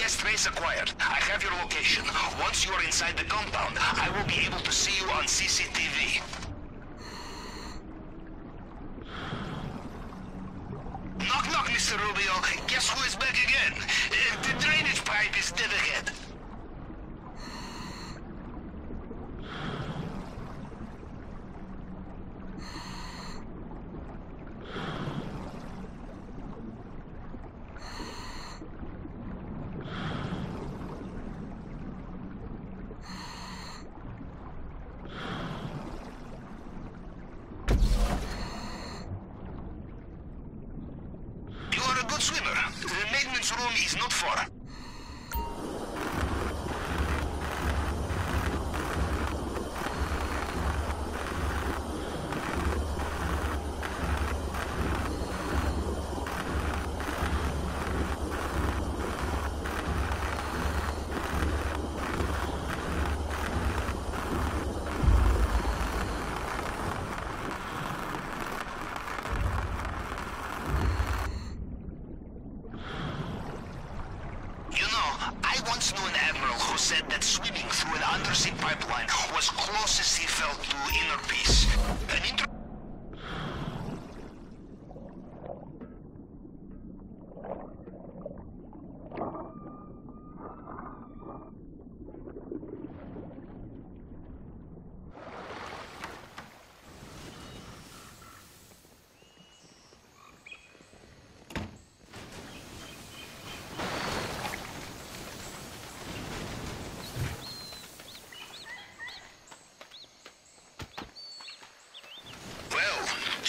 GPS trace acquired. I have your location. Once you are inside the compound, I will be able to see you on CCTV. Knock, knock, Mr. Rubio. Guess who is back again? The drainage pipe is dead ahead.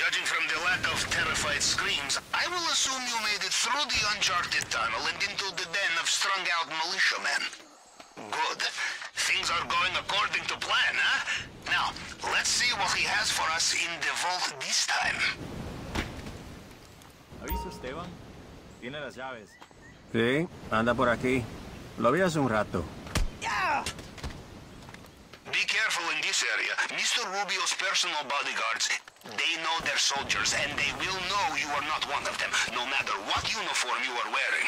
Judging from the lack of terrified screams, I will assume you made it through the uncharted tunnel and into the den of strung-out militiamen. Good. Things are going according to plan, huh? Now, let's see what he has for us in the vault this time. ¿Aviso Esteban? Tiene las llaves. Sí, anda por aquí. Lo vi hace un rato. Be careful in this area. Mr. Rubio's personal bodyguards, they know their soldiers, and they will know you are not one of them, no matter what uniform you are wearing.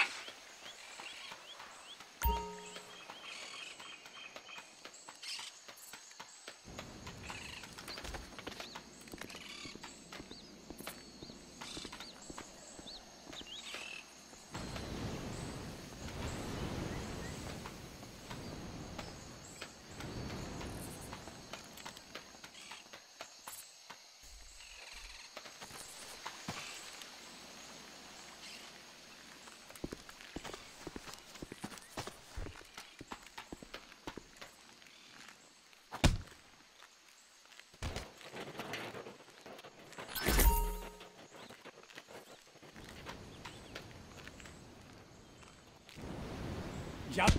Yep.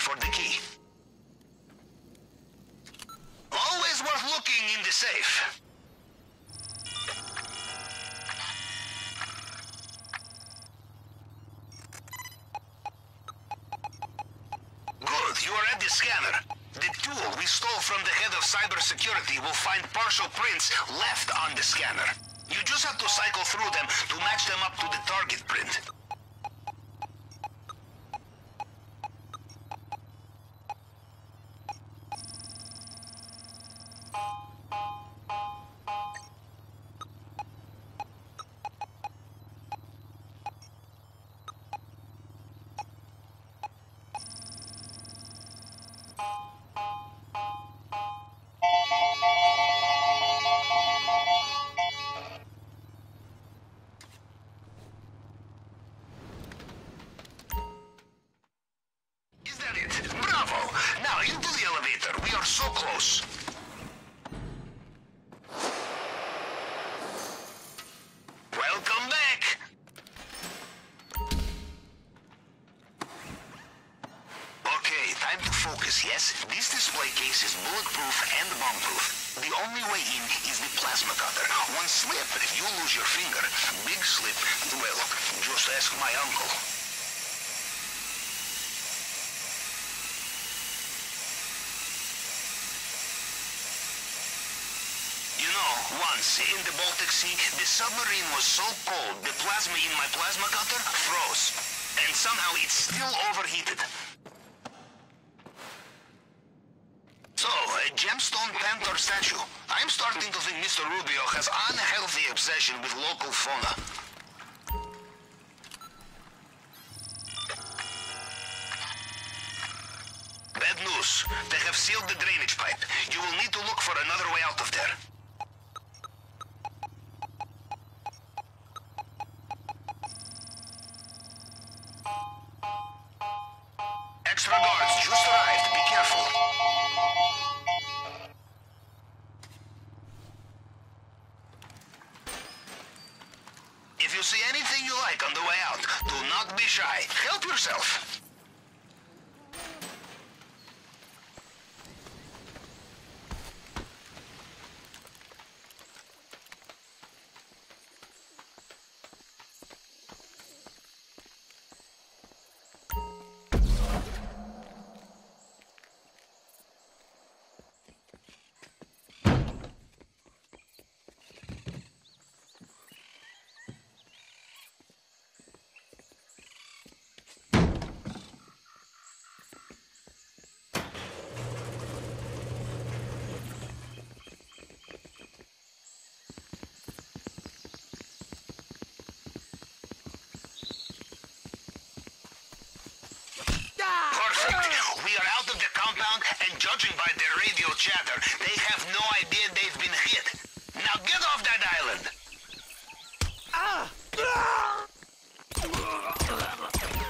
For the key. Always worth looking in the safe. Good, you are at the scanner. The tool we stole from the head of cybersecurity will find partial prints left on the scanner. You just have to cycle through them to match them up to the target print. focus, yes? This display case is bulletproof and bombproof. The only way in is the plasma cutter. One slip, you lose your finger. Big slip, well, just ask my uncle. You know, once in the Baltic Sea, the submarine was so cold, the plasma in my plasma cutter froze. And somehow it's still overheated. So, a gemstone Panther statue. I'm starting to think Mr. Rubio has unhealthy obsession with local fauna. Bad news. They have sealed the drainage pipe. You will need to look for another way out of there. If you see anything you like on the way out, do not be shy. Help yourself. And judging by their radio chatter, they have no idea they've been hit. Now get off that island!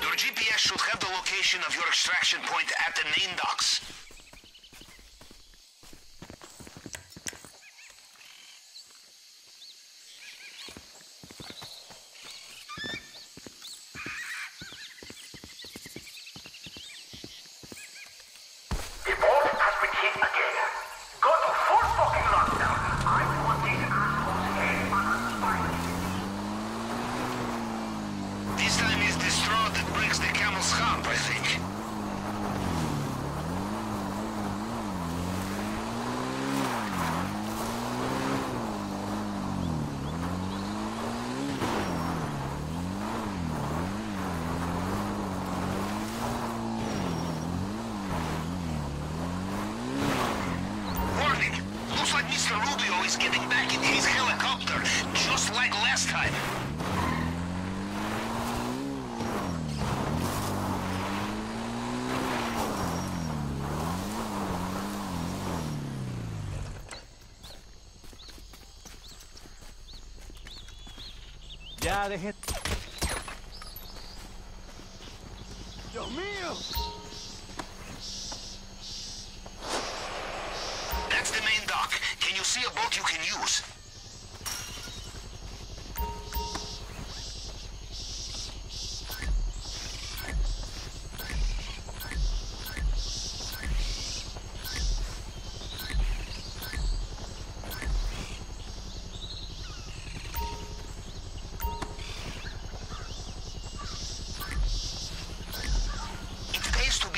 Your GPS should have the location of your extraction point at the main docks. Ya, deje... ¡Dios mío! That's the main dock. Can you see a boat you can use?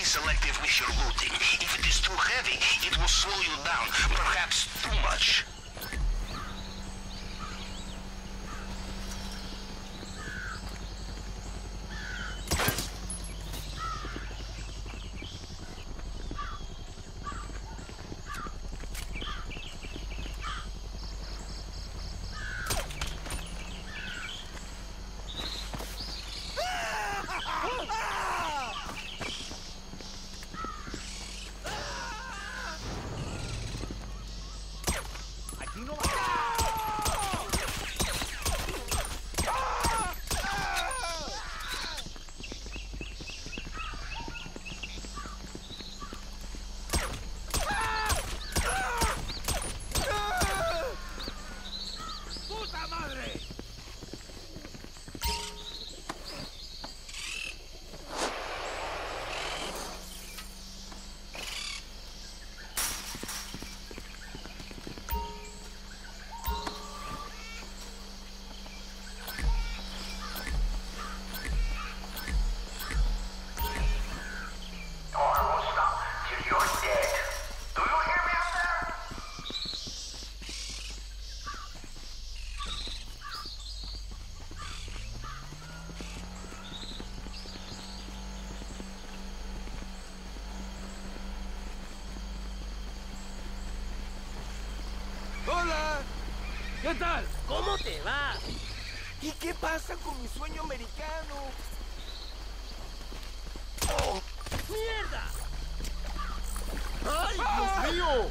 Selective with your looting. If it is too heavy, it will slow you down, perhaps too much. ¿Qué tal? ¿Cómo te va? ¿Y qué pasa con mi sueño americano? ¡Oh! ¡Mierda! ¡Ay, Dios mío!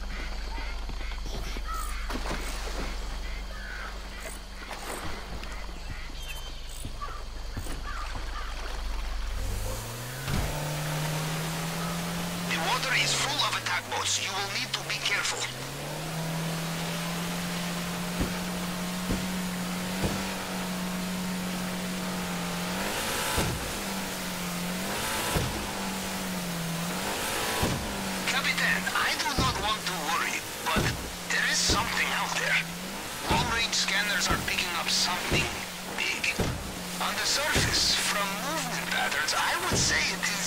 Is full of attack bots. You will need to be careful. Captain, I do not want to worry, but there is something out there. Long-range scanners are picking up something big. On the surface, from movement patterns, I would say it is